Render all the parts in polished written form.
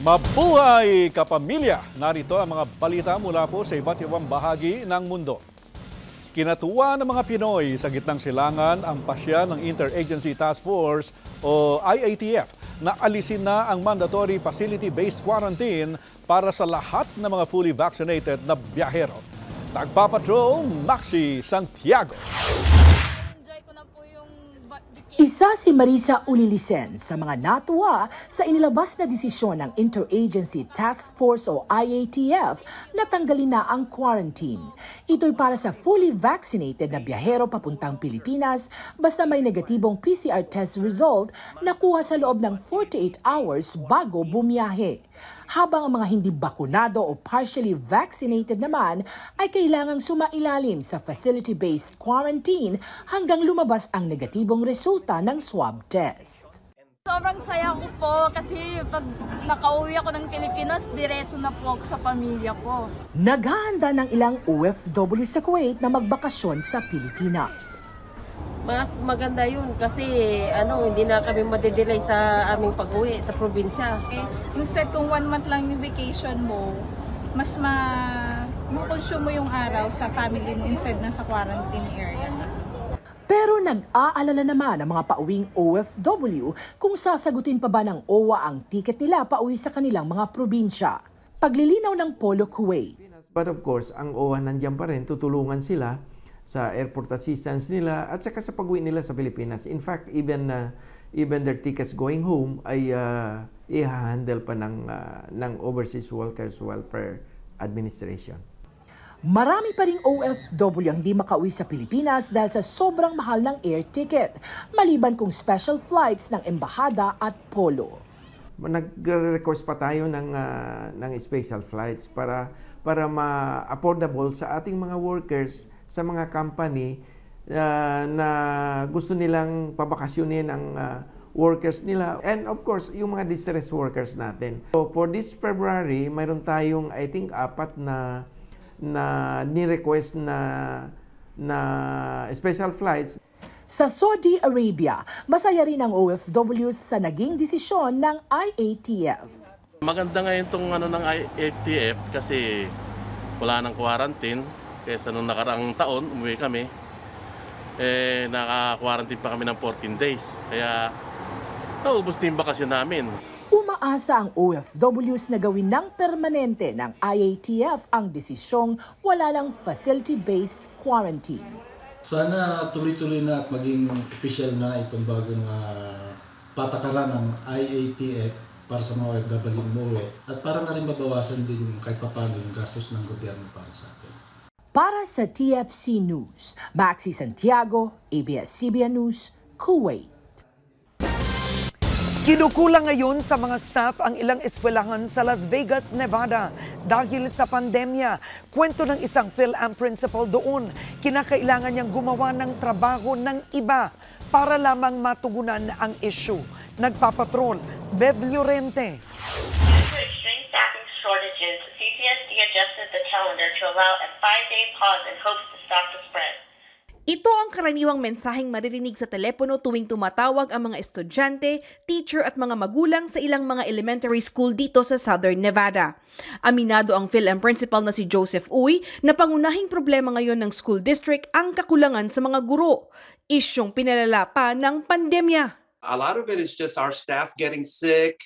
Mabuhay kapamilya! Narito ang mga balita mula po sa iba't ibang bahagi ng mundo. Kinatuwa ng mga Pinoy sa gitnang silangan ang pasya ng Inter-Agency Task Force o IATF na alisin na ang mandatory facility-based quarantine para sa lahat ng mga fully vaccinated na biyahero. Nagpapatrol, Maxi Santiago. Isa si Marisa Unilisen sa mga natuwa sa inilabas na desisyon ng Inter-Agency Task Force o IATF na tanggalin na ang quarantine. Ito'y para sa fully vaccinated na biyahero papuntang Pilipinas basta may negatibong PCR test result na kuha sa loob ng 48 hours bago bumiyahe. Habang ang mga hindi bakunado o partially vaccinated naman ay kailangang sumailalim sa facility-based quarantine hanggang lumabas ang negatibong resulta ng swab test. Sobrang saya ko po kasi pag nakauwi ako ng Pilipinas, diretso na po ako sa pamilya ko. Naghahanda ng ilang OFW sa Kuwait na magbakasyon sa Pilipinas. Mas maganda yun kasi hindi na kami madedelay sa aming pag-uwi sa probinsya. Instead kung 1 month lang yung vacation mo, mas ma-consume mo yung araw sa family mo instead na sa quarantine area. Pero nag-aalala naman ang mga pauwing OFW kung sasagutin pa ba ng OWA ang tiket nila pauwi sa kanilang mga probinsya. Paglilinaw ng Polo Kuwait. But of course, ang OWA nandiyan pa rin, tutulungan sila sa airport assistance nila at saka sa pag-uwi nila sa Pilipinas. In fact, even their tickets going home ay i-handle pa ng Overseas Workers Welfare Administration. Marami pa ring OFW ang di makauwi sa Pilipinas dahil sa sobrang mahal ng air ticket, maliban kung special flights ng Embahada at Polo. Nag-request pa tayo ng special flights para ma-affordable sa ating mga workers sa mga company na gusto nilang pabakasyonin ang workers nila and of course yung mga distressed workers natin. So for this February, mayroon tayong I think 4 na ni-request na special flights. Sa Saudi Arabia, masaya rin ang OFWs sa naging desisyon ng IATF. Maganda ngayon itong ng IATF kasi wala ng quarantine. Kaysa nung nakaraang taon, umuwi kami. Naka-quarantine pa kami ng 14 days. Kaya naubos din bakasyon namin. Umaasa ang OFWs na gawin ng permanente ng IATF ang desisyong wala lang facility-based quarantine. Sana tuloy-tuloy na at maging official na itong bagong patakaran ng IATF para sa mga OFW umuwi at para na rin mabawasan din kahit paano yung gastos ng gobyerno para sa atin. Para sa TFC News, Maxi Santiago, ABS-CBN News, Kuwait. Kinukulang ngayon sa mga staff ang ilang eskwelahan sa Las Vegas, Nevada dahil sa pandemya. Kwento ng isang PhilAm principal doon, kinakailangan niyang gumawa ng trabaho ng iba para lamang matugunan ang issue. Nagpapatrol, Bev Lorente. Due to extreme staffing shortages, CCSD adjusted the calendar to allow a 5-day pause in hopes to stop the spread. Ito ang karaniwang mensaheng maririnig sa telepono tuwing tumatawag ang mga estudyante, teacher at mga magulang sa ilang mga elementary school dito sa Southern Nevada. Aminado ang PhilAm principal na si Joseph Uy na pangunahing problema ngayon ng school district ang kakulangan sa mga guro. Isyong pinalala pa ng pandemya. A lot of it is just our staff getting sick,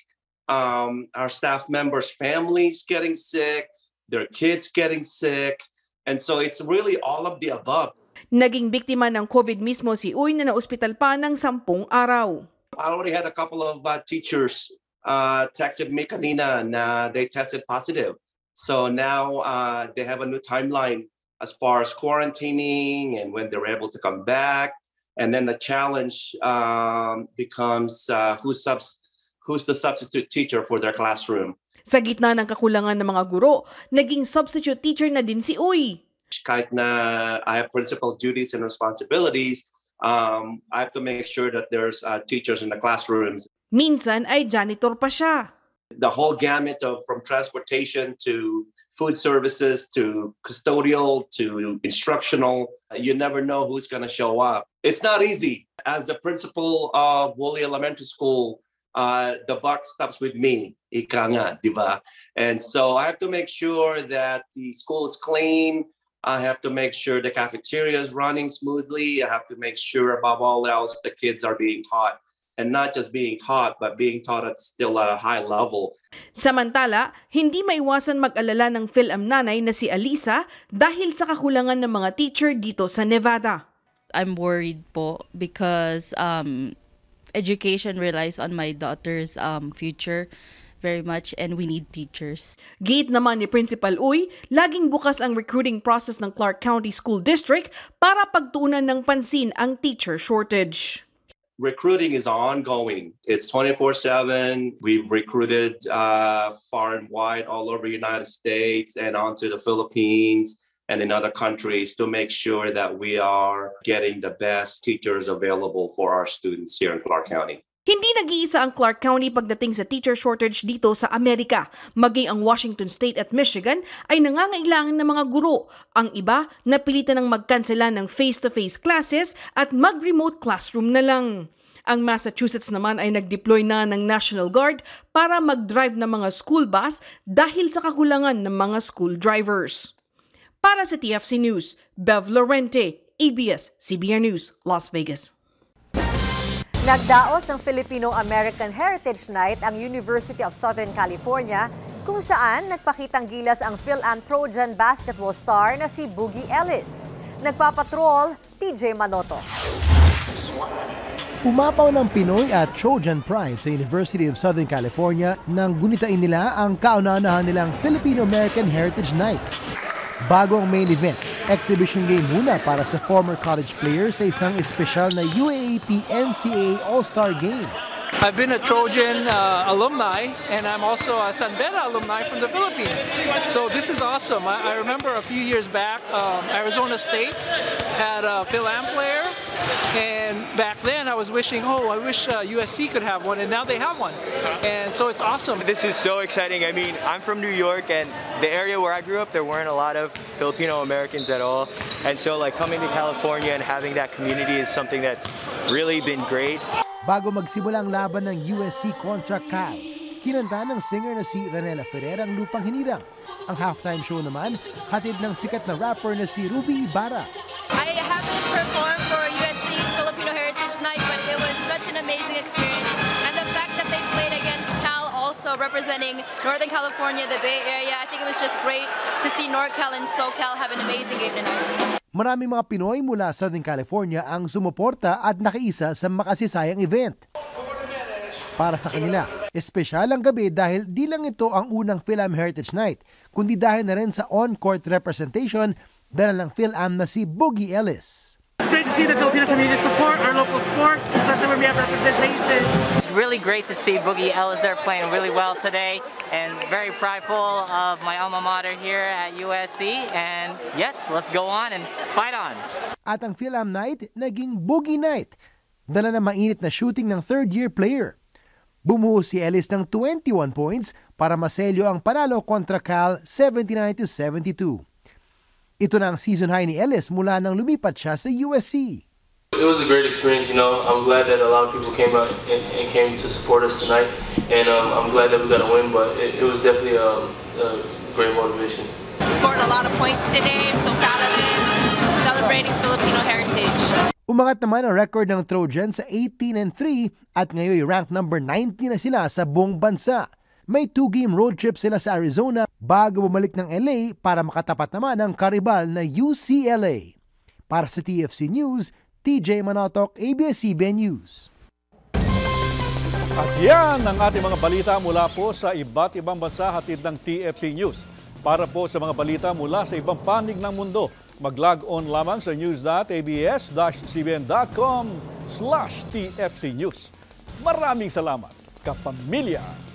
our staff members' families getting sick, their kids getting sick, and so it's really all of the above. Naging biktima ng COVID mismo si Uy na naospital pa ng 10 araw. I already had a couple of teachers texted me kanina na they tested positive. So now they have a new timeline as far as quarantining and when they're able to come back. And then the challenge becomes who's the substitute teacher for their classroom. Sa gitna ng kakulangan ng mga guro, naging substitute teacher na din si Uy. Kahit na I have principal duties and responsibilities, I have to make sure that there's teachers in the classrooms. Minsan ay janitor pa siya. The whole gamut from transportation to food services to custodial to instructional, you never know who's going to show up. It's not easy. As the principal of Wuli Elementary School, the buck stops with me, ika nga, di ba? And so I have to make sure that the school is clean. I have to make sure the cafeteria is running smoothly. I have to make sure above all else the kids are being taught. And not just being taught, but being taught at still a high level. Samantala, hindi maiwasan mag-alala ng PhilAm nanay na si Alisa dahil sa kakulangan ng mga teacher dito sa Nevada. I'm worried po because education relies on my daughter's future very much and we need teachers. Gate naman ni Principal Uy, laging bukas ang recruiting process ng Clark County School District para pagtuunan ng pansin ang teacher shortage. Recruiting is ongoing. It's 24/7. We've recruited far and wide all over the United States and onto the Philippines and in other countries to make sure that we are getting the best teachers available for our students here in Clark County. Hindi nag-iisa ang Clark County pagdating sa teacher shortage dito sa Amerika. Maging ang Washington State at Michigan ay nangangailangan ng mga guro. Ang iba, napilitan ng magkansela ng face-to-face classes at mag-remote classroom na lang. Ang Massachusetts naman ay nag-deploy na ng National Guard para mag-drive ng mga school bus dahil sa kakulangan ng mga school drivers. Para sa TFC News, Bev Lorente, ABS-CBN News, Las Vegas. Nagdaos ng Filipino-American Heritage Night ang University of Southern California kung saan nagpakitang gilas ang PhilAm Trojan basketball star na si Boogie Ellis. Nagpapatrol, TJ Manoto. Umapaw ng Pinoy at Trojan pride sa University of Southern California nang gunitain nila ang kauna-unahan nilang Filipino-American Heritage Night. Bago ang main event, exhibition game muna para sa former college players sa isang espesyal na UAAP-NCAA All-Star Game. I've been a Trojan alumni and I'm also a San Beda alumni from the Philippines. So this is awesome. I remember a few years back, Arizona State had a PhilAm player. And back then I was wishing, oh, I wish USC could have one, and now they have one. And so it's awesome. This is so exciting. I mean, I'm from New York, and the area where I grew up, there weren't a lot of Filipino Americans at all. And so like coming to California and having that community is something that's really been great. Bago magsimula ang laban ng USC contra Cal, kinanta ng singer na si Renela Ferrer ang lupang hinirang. Ang halftime show naman, hatid ng sikat na rapper na si Ruby Bara. I haven't performed for USC's Filipino Heritage Night, but it was such an amazing experience. And the fact that they played against Cal also representing Northern California, the Bay Area, I think it was just great to see NorCal and SoCal have an amazing game tonight. Maraming mga Pinoy mula Southern California ang sumuporta at nakiisa sa makasisayang event. Para sa kanila, espesyal ang gabi dahil di lang ito ang unang PhilAm Heritage Night, kundi dahil na rin sa on-court representation dala ng PhilAm na si Boogie Ellis. It's great to see the Filipino community support our local sports, especially when we have representation. It's really great to see Boogie Ellis there playing really well today, and very prideful of my alma mater here at USC. And yes, let's go on and fight on. At ang PhilAm Night naging Boogie Night, dala ng mainit na shooting ng third-year player. Bumuo si Ellis ng 21 points para maselyo ang panalo kontra Cal 79-72. Ito na ang season high ni Ellis mula nang lumipat siya sa USC. It was a great experience, you know. I'm glad that a lot of people came out and came to support us tonight. And I'm glad that we got a win, but it was definitely a great motivation. Scored a lot of points today. I'm so proud of him. Celebrating Filipino heritage. Umangat naman ang record ng Trojan sa 18-3 at ngayon rank number 19 na sila sa buong bansa. May 2-game road trip sila sa Arizona bago bumalik ng LA para makatapat naman ang karibal na UCLA. Para sa TFC News, TJ Manotok, ABS-CBN News. At yan ang ating mga balita mula po sa iba't ibang bansa hatid ng TFC News. Para po sa mga balita mula sa ibang panig ng mundo, mag-log on lamang sa news.abs-cbn.com/TFC News. Maraming salamat, kapamilya!